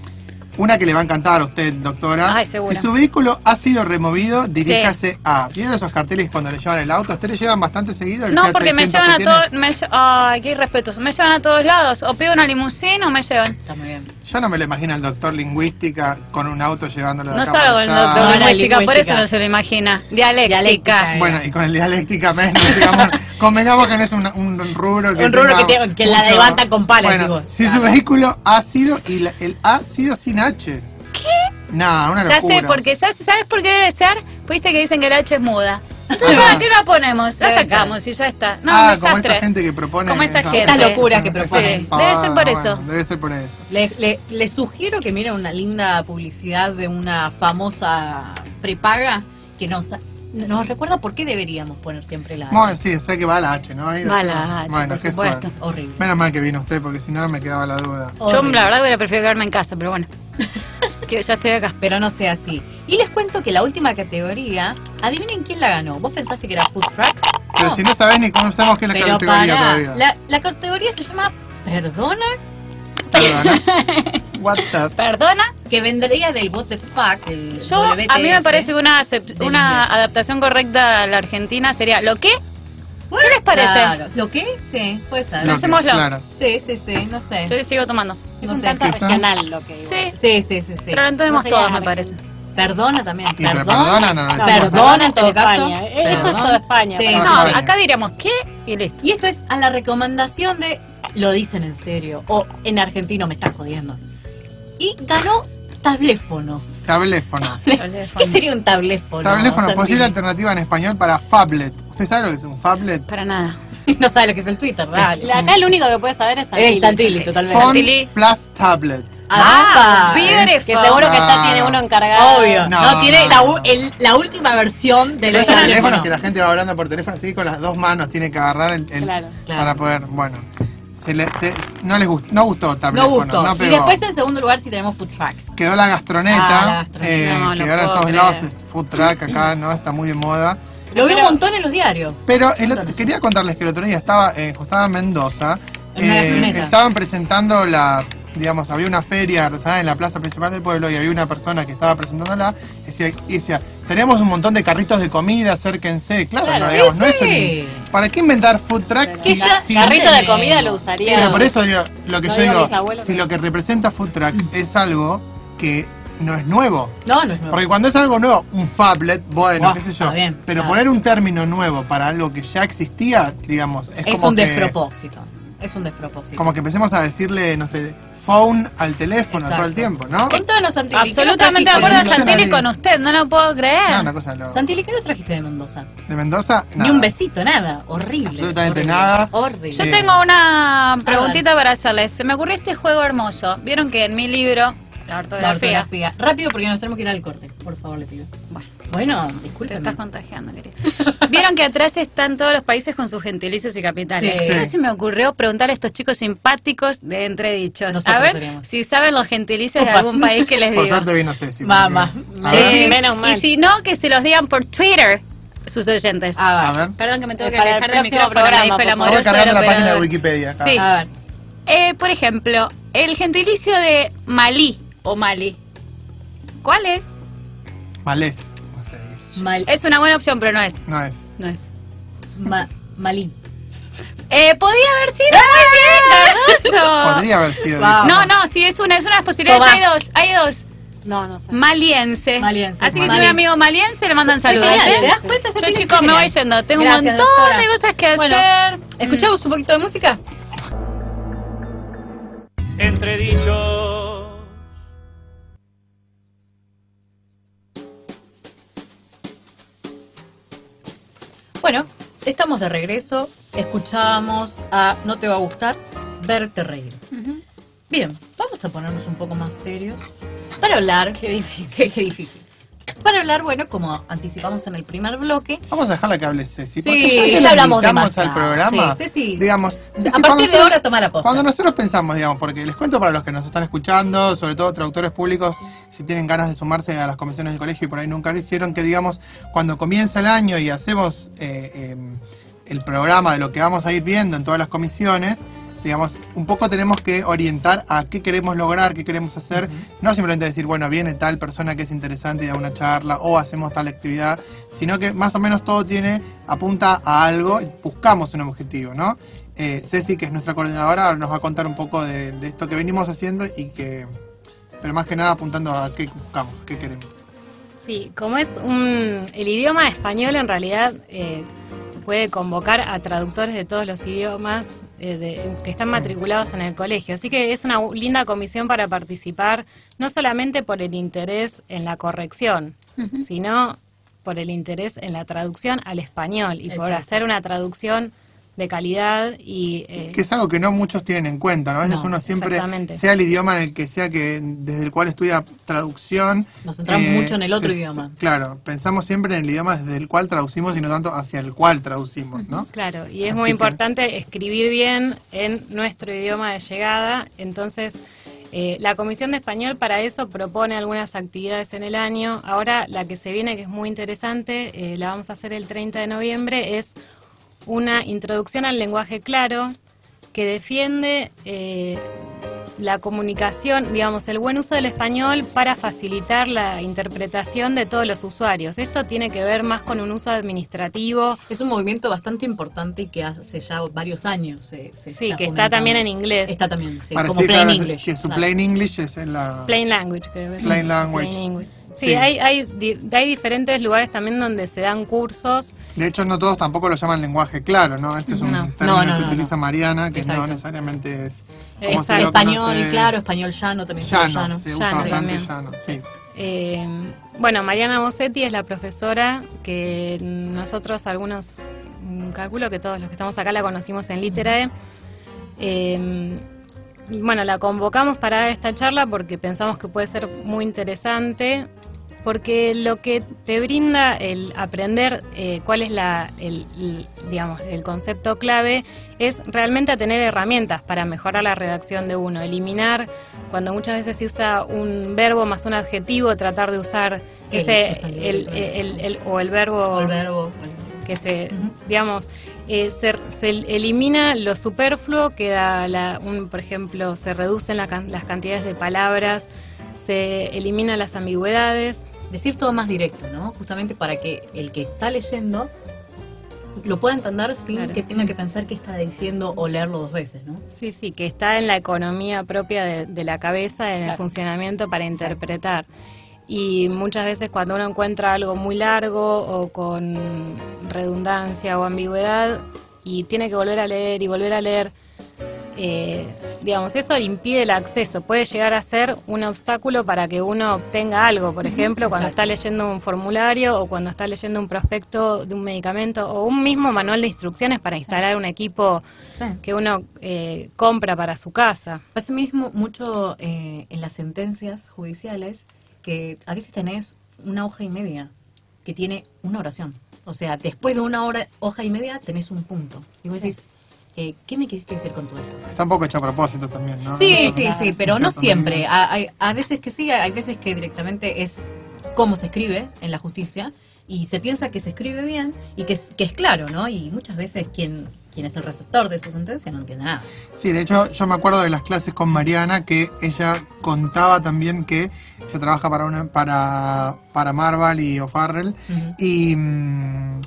una que le va a encantar a usted, doctora. Ay, seguro. Si su vehículo ha sido removido, diríjase sí. a... ¿Vieron esos carteles cuando le llevan el auto? ¿Ustedes le llevan bastante seguido? El no, Fiat porque me llevan a todos... Ay, qué irrespetuoso. Me llevan a todos lados. O pido una limusina o me llevan. Está muy bien. Yo no me lo imagino al doctor lingüística con un auto llevándolo de no acá para allá. No salgo el doctor lingüística, lingüística, por eso no se lo imagina. Dialéctica. dialéctica bueno, y con el dialéctica menos, digamos... Convengamos que no es un, un rubro que Un rubro que, te, que la levanta con palas. Bueno, si claro. su vehículo ha sido y la, el ha sido sin H. ¿Qué? Nah, una ya locura. Ya sé, porque ya sabes por qué debe ser. Viste que dicen que el H es muda. Entonces, ¿para qué la ponemos? La sacamos y ya está. No, ah, como esta gente que propone. Como esa gente. Estas locuras que proponen. Sí, debe ser por eso. Bueno, debe ser por eso. Les le, le sugiero que miren una linda publicidad de una famosa prepaga que nos... Nos recuerda por qué deberíamos poner siempre la H. Bueno, sí, sé que va la H, ¿no? Ahí, va la H, bueno, por supuesto. Suerte. Horrible. Menos mal que vino usted, porque si no me quedaba la duda. Horrible. Yo, la verdad, hubiera preferido quedarme en casa, pero bueno. Que ya estoy acá. Pero no sea así. Y les cuento que la última categoría, adivinen quién la ganó. ¿Vos pensaste que era Food Truck? Pero no. si no sabés ni cómo sabemos qué es la pero categoría para... todavía. La, la categoría se llama Perdona. Perdona. What the... Perdona. Que vendría del what the fuck. El Yo, W T F, a mí me parece una, una adaptación correcta a la Argentina sería ¿lo qué? Bueno, ¿qué les parece? Claro. ¿Lo qué? Sí, puede ser. No hacémoslo. Claro. Sí, sí, sí, no sé. Yo le sigo tomando. No es un sé. canto regional lo que igual. Sí, sí, sí, sí, sí. Pero lo entendemos no todos, me parece. Perdona también. Y perdona, perdona, no, no, perdona en todo España. Caso. Esto es toda España. Sí, no, sí. Acá diríamos qué y listo. Y esto es a la recomendación de lo dicen en serio o en argentino me estás jodiendo. Y ganó tabléfono. Tabléfono. Tabléfono. ¿Qué sería un tabléfono? Tabléfono, posible Santín. Alternativa en español para Fablet. ¿Usted sabe lo que es un Fablet? Para nada. No sabe lo que es el Twitter, ¿verdad? Acá el único que puede saber es Santili. Es Santili, totalmente. Phone plus tablet. ¡Ah! Beautiful. Que seguro que ya tiene uno encargado. Obvio. No, no, no tiene no. La, el, la última versión de los teléfonos. Teléfono, que la gente va hablando por teléfono, así con las dos manos tiene que agarrar el... el claro, claro. Para poder... Bueno. Se le, se, no les gustó, no gustó tabléfono. No gustó. No pegó. Y después en segundo lugar sí tenemos food truck. Quedó la gastroneta. Ah, la gastroneta. Eh, no, que ahora en todos lados es food truck acá, ¿no? Está muy de moda. Lo vi un montón en los diarios. Pero el otro, quería contarles que el otro día estaba, eh, estaba en Mendoza. Eh, estaban presentando las, digamos, había una feria artesanal en la plaza principal del pueblo y había una persona que estaba presentándola y decía, decía tenemos un montón de carritos de comida, acérquense. Claro, claro no, digamos, sí. No es un, ¿para qué inventar food truck? Si sí, sí, carrito sí. de comida lo usaría. Pero por eso digo, lo que no yo digo, abuelos, si pero... lo que representa food truck mm. es algo que no es nuevo. No, no es nuevo. Porque cuando es algo nuevo, un Fablet, bueno, wow, qué sé yo. Bien, pero claro. Poner un término nuevo para algo que ya existía, digamos, es, es como un que, despropósito. Es un despropósito. Como que empecemos a decirle, no sé, phone al teléfono. Exacto. Todo el tiempo, ¿no? Entonces, Santili, absolutamente de acuerdo, Santili, con usted, no lo puedo creer. No, una cosa lo... Santili, ¿qué nos trajiste de Mendoza? ¿De Mendoza? Nada. Ni un besito, nada. Horrible. Absolutamente horrible, nada. Horrible. Yo tengo una preguntita para hacerles. Se me ocurrió este juego hermoso. Vieron que en mi libro... La ortografía. La ortografía. Rápido porque nos tenemos que ir al corte. Por favor, le pido. Bueno, bueno disculpe. Te estás contagiando, querida. Vieron que atrás están todos los países con sus gentilicios y capitales. Sí. Sí. Se me ocurrió preguntar a estos chicos simpáticos de Entredichos. Nosotros a ver seríamos. Si saben los gentilicios Opa. De algún país que les digo. Por suerte vino Ceci. Mamá. Sí, menos mal. Y si no, que se los digan por Twitter. Sus oyentes. A ver. Perdón que me tengo que alejar del micrófono. Estamos cargando la página de Wikipedia. Sí. A ver. Eh, por ejemplo, el gentilicio de Malí. O Malí. ¿Cuál es? Malés. No sé, Mal. Es una buena opción, pero no es. No es. No es. Ma Malí. Eh, podría haber sido muy bien, Cardoso. Podría haber sido. Wow. No, no, sí, es una, es una de las posibilidades. Toba. Hay dos, hay dos. No, no sé. Maliense. Maliense. Así que Malí. Si un amigo maliense le mandan so, saludos. Genial, ¿te das cuenta? Yo, chicos, genial. Me voy yendo. Tengo Gracias, un montón doctora. De cosas que bueno, hacer. ¿Escuchamos mm. un poquito de música? Entredichos. Bueno, estamos de regreso, escuchamos a No Te Va a Gustar, Verte Reír. Uh-huh. Bien, vamos a ponernos un poco más serios para hablar... Qué difícil. Qué, qué difícil. Para hablar, bueno, como anticipamos en el primer bloque... Vamos a dejarla que hable Ceci. Sí, ya hablamos de más. Al programa, sí, Ceci. Digamos, Ceci, a partir de ahora toma la posta. Cuando nosotros pensamos, digamos, porque les cuento para los que nos están escuchando, sobre todo traductores públicos, si tienen ganas de sumarse a las comisiones del colegio y por ahí nunca lo hicieron, que digamos, cuando comienza el año y hacemos eh, eh, el programa de lo que vamos a ir viendo en todas las comisiones... Digamos, un poco tenemos que orientar a qué queremos lograr, qué queremos hacer. Uh-huh. No simplemente decir, bueno, viene tal persona que es interesante y da una charla o hacemos tal actividad, sino que más o menos todo tiene, apunta a algo, y buscamos un objetivo, ¿no? Eh, Ceci, que es nuestra coordinadora, nos va a contar un poco de, de esto que venimos haciendo y que, pero más que nada apuntando a qué buscamos, qué queremos. Sí, como es un, el idioma español en realidad... Eh, puede convocar a traductores de todos los idiomas eh, de, que están matriculados en el colegio. Así que es una linda comisión para participar, no solamente por el interés en la corrección, uh-huh. sino por el interés en la traducción al español y Exacto. por hacer una traducción de calidad y... Eh, que es algo que no muchos tienen en cuenta, ¿no? A veces no, uno siempre, sea el idioma en el que sea, que desde el cual estudia traducción... Nos centramos eh, mucho en el otro se, idioma. Claro, pensamos siempre en el idioma desde el cual traducimos y no tanto hacia el cual traducimos, ¿no? Claro, y es Así muy que... importante escribir bien en nuestro idioma de llegada, entonces... Eh, la Comisión de Español para eso propone algunas actividades en el año. Ahora la que se viene, que es muy interesante, eh, la vamos a hacer el treinta de noviembre, es... una introducción al lenguaje claro que defiende eh, la comunicación, digamos, el buen uso del español para facilitar la interpretación de todos los usuarios. Esto tiene que ver más con un uso administrativo. Es un movimiento bastante importante que hace ya varios años. Se, se sí, está que está también en inglés. Está también, sí, Parecía como plain English. Que su plain English es en la... Plain language, creo. Plain language. Plain language. Sí, sí. Hay, hay, di, hay diferentes lugares también donde se dan cursos. De hecho, no todos tampoco lo llaman lenguaje claro, ¿no? Este es un no. término no, no, que no, utiliza no. Mariana, que Exacto. no necesariamente es... Como se español claro, español llano también. Llano, llano. se usa llano, bastante sí, llano, sí. Eh, bueno, Mariana Bocetti es la profesora que nosotros algunos, calculo que todos los que estamos acá la conocimos en LITERAE. Eh, bueno, la convocamos para esta charla porque pensamos que puede ser muy interesante, porque lo que te brinda el aprender eh, cuál es la, el, el, digamos, el concepto clave es realmente a tener herramientas para mejorar la redacción de uno, eliminar, cuando muchas veces se usa un verbo más un adjetivo, tratar de usar el, ese, el, el, el, el, o el verbo, o el verbo bueno. que se, uh-huh. digamos, eh, se, se elimina lo superfluo, queda, la, un, por ejemplo, se reducen la, las cantidades de palabras, se eliminan las ambigüedades. Decir todo más directo, ¿no? Justamente para que el que está leyendo lo pueda entender sin claro. que tenga que pensar que está diciendo o leerlo dos veces, ¿no? Sí, sí, que está en la economía propia de, de la cabeza, en claro. el funcionamiento para interpretar. Y muchas veces cuando uno encuentra algo muy largo o con redundancia o ambigüedad y tiene que volver a leer y volver a leer, Eh, digamos, eso impide el acceso, puede llegar a ser un obstáculo para que uno obtenga algo, por ejemplo, cuando Exacto. está leyendo un formulario o cuando está leyendo un prospecto de un medicamento o un mismo manual de instrucciones para instalar sí. un equipo sí. que uno eh, compra para su casa. Pasa mismo mucho eh, en las sentencias judiciales que a veces tenés una hoja y media que tiene una oración, o sea, después de una hora, hoja y media tenés un punto y vos sí. decís, Eh, ¿qué me quisiste decir con todo esto? Está un poco hecho a propósito también, ¿no? Sí, no, sí, nada. sí, pero no, no siempre. Hay, hay veces que sí, hay veces que directamente es cómo se escribe en la justicia y se piensa que se escribe bien y que es, que es claro, ¿no? Y muchas veces quien, quien es el receptor de esa sentencia no entiende nada. Sí, de hecho yo me acuerdo de las clases con Mariana que ella contaba también que ella trabaja para, una, para, para Marvel y O'Farrell uh-huh. y... Mmm,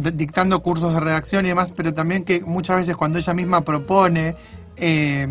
dictando cursos de redacción y demás, pero también que muchas veces cuando ella misma propone eh,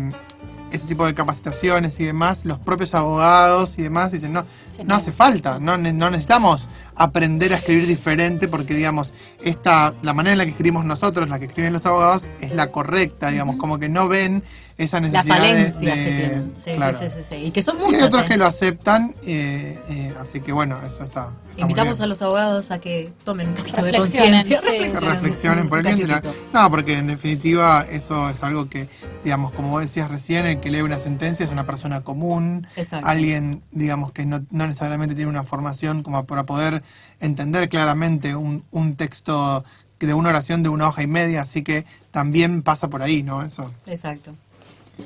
este tipo de capacitaciones y demás, los propios abogados y demás dicen, no, sí, no, no hace falta, no, no necesitamos aprender a escribir diferente porque, digamos, esta la manera en la que escribimos nosotros, la que escriben los abogados, es la correcta, digamos, uh-huh. como que no ven esa necesidad de... Las falencias que tienen, sí, claro. sí, sí, sí, y que son muchos. Y hay otros ¿eh? que lo aceptan, eh, eh, así que bueno, eso está, está Invitamos a los abogados a que tomen un poquito de conciencia. Sí, que reflexionen por el cliente. No, porque en definitiva eso es algo que, digamos, como vos decías recién, el que lee una sentencia es una persona común, Exacto. alguien, digamos, que no, no necesariamente tiene una formación como para poder entender claramente un, un texto de una oración de una hoja y media, así que también pasa por ahí, ¿no? Eso. Exacto.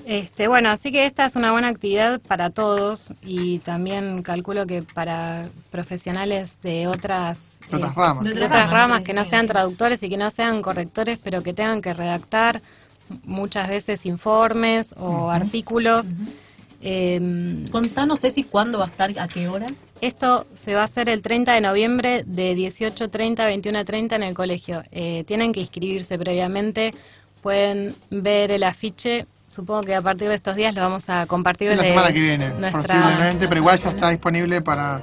Este, bueno, así que esta es una buena actividad para todos y también calculo que para profesionales de otras, de otras eh, ramas, de otras de otras ramas, ramas que no sean traductores y que no sean correctores, pero que tengan que redactar muchas veces informes o uh-huh. artículos. Uh-huh. Eh, Contanos, Ceci, ¿cuándo va a estar? ¿A qué hora? Esto se va a hacer el treinta de noviembre de dieciocho treinta a veintiuno treinta en el colegio. Eh, tienen que inscribirse previamente, pueden ver el afiche. Supongo que a partir de estos días lo vamos a compartir. Sí, la semana que viene, posiblemente, pero igual ya está disponible para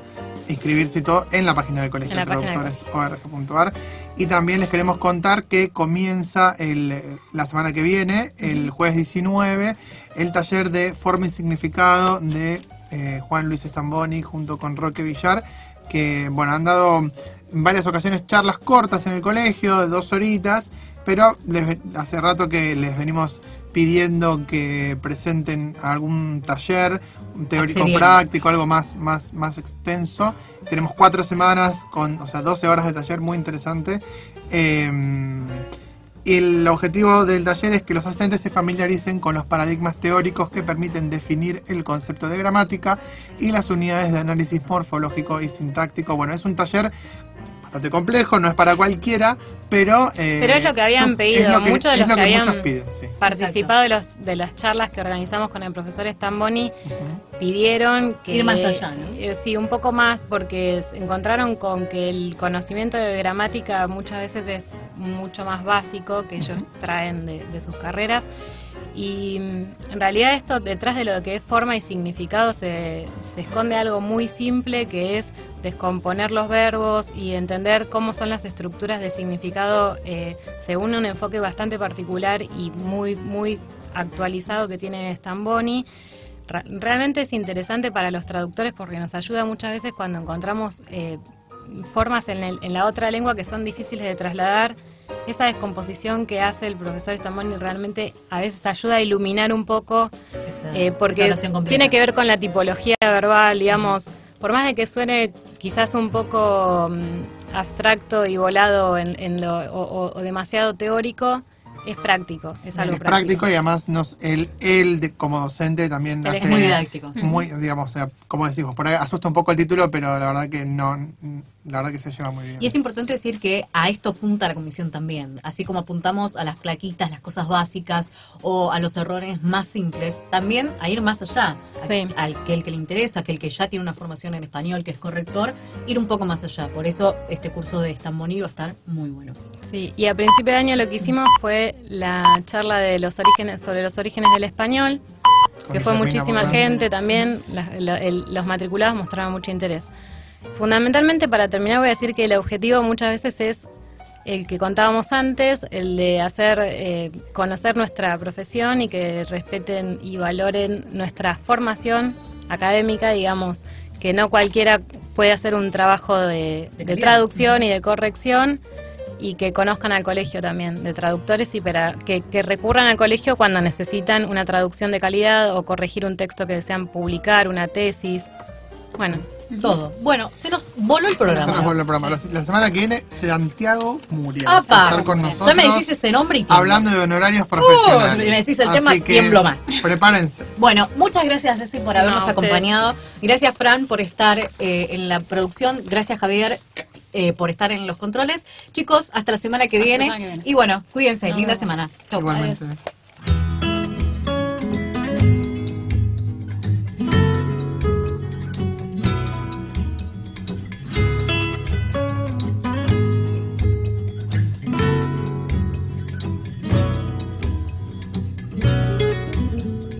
inscribirse y todo en la página del Colegio de Traductores o r g punto a r. Y también les queremos contar que comienza el, la semana que viene, el jueves diecinueve, el taller de forma y significado de eh, Juan Luis Stamboni junto con Roque Villar, que bueno, han dado en varias ocasiones charlas cortas en el colegio, de dos horitas, pero les, hace rato que les venimos pidiendo que presenten algún taller teórico práctico, algo más, más, más extenso. Tenemos cuatro semanas con, o sea, doce horas de taller, muy interesante. Eh, el objetivo del taller es que los asistentes se familiaricen con los paradigmas teóricos que permiten definir el concepto de gramática y las unidades de análisis morfológico y sintáctico. Bueno, es un taller bastante complejo, no es para cualquiera, pero... Eh, pero es lo que habían pedido, es lo que, muchos de los es lo que, que habían piden, sí. participado de, los, de las charlas que organizamos con el profesor Stamboni, uh-huh. pidieron que... Ir más allá, ¿no? Eh, sí, un poco más, porque se encontraron con que el conocimiento de gramática muchas veces es mucho más básico que ellos uh-huh. traen de, de sus carreras. Y en realidad esto, detrás de lo que es forma y significado, se, se esconde algo muy simple, que es descomponer los verbos y entender cómo son las estructuras de significado eh, según un enfoque bastante particular y muy, muy actualizado que tiene Stamboni. Realmente es interesante para los traductores porque nos ayuda muchas veces cuando encontramos eh, formas en, el, en la otra lengua que son difíciles de trasladar. Esa descomposición que hace el profesor Stamboni realmente a veces ayuda a iluminar un poco, esa, eh, porque tiene que ver con la tipología verbal, digamos, por más de que suene quizás un poco um, abstracto y volado en, en lo, o, o demasiado teórico, es práctico, es algo es práctico. práctico y además nos, él, él de, como docente también hace, es muy didáctico. Muy, sí. digamos, o sea, como decimos, por ahí asusta un poco el título, pero la verdad que no, la verdad que se lleva muy bien. Y es importante decir que a esto apunta la comisión también, así como apuntamos a las plaquitas, las cosas básicas o a los errores más simples, también a ir más allá, sí. a, al que el que le interesa, aquel que ya tiene una formación en español, que es corrector, ir un poco más allá. Por eso este curso de Stamboni va a estar muy bueno. Sí, y a principio de año lo que hicimos fue la charla de los orígenes, sobre los orígenes del español, que fue muchísima gente también, la, la, el, los matriculados mostraban mucho interés. Fundamentalmente, para terminar, voy a decir que el objetivo muchas veces es el que contábamos antes, el de hacer eh, conocer nuestra profesión y que respeten y valoren nuestra formación académica, digamos, que no cualquiera puede hacer un trabajo de, de traducción y de corrección, y que conozcan al colegio también de traductores y para que, que recurran al colegio cuando necesitan una traducción de calidad o corregir un texto que desean publicar, una tesis, bueno, todo. Bueno, se nos voló el programa. Se nos voló el programa. La, la semana que viene, Santiago Murias va a estar con nosotros. Ya me decís ese nombre y tiempo. Hablando de honorarios profesionales. Uh, me decís el Así tema, tiemblo más. Prepárense. Bueno, muchas gracias, Ceci, por habernos no, acompañado. Gracias, Fran, por estar eh, en la producción. Gracias, Javier. Eh, por estar en los controles. Chicos, hasta la semana que, viene. Semana que viene. Y bueno, cuídense. Nos linda vemos. Semana. Chau. Igualmente.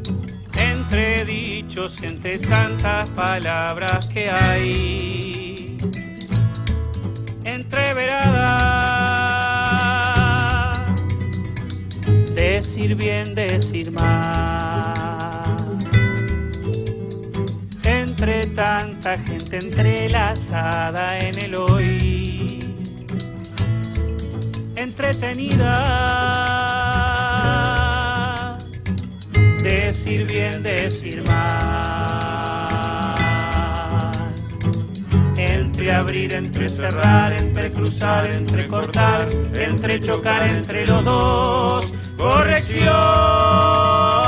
Adiós. Entre dichos, entre tantas palabras que hay, entreverada, decir bien, decir mal, entre tanta gente entrelazada en el hoy, entretenida, decir bien, decir mal. Entre abrir, entre cerrar, entre cruzar, entre cortar, entre chocar, entre los dos, corrección.